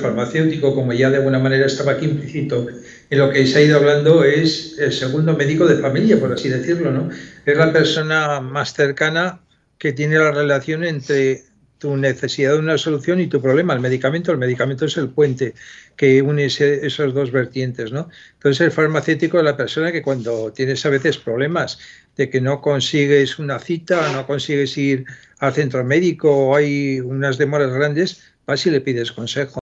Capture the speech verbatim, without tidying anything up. farmacéutico, como ya de alguna manera estaba aquí implícito en lo que se ha ido hablando, es el segundo médico de familia, por así decirlo, ¿no? Es la persona más cercana que tiene la relación entre tu necesidad de una solución y tu problema, el medicamento. El medicamento es el puente que une ese, esos dos vertientes, ¿no? Entonces el farmacéutico es la persona que cuando tienes a veces problemas de que no consigues una cita, no consigues ir al centro médico o hay unas demoras grandes, vas y le pides consejo.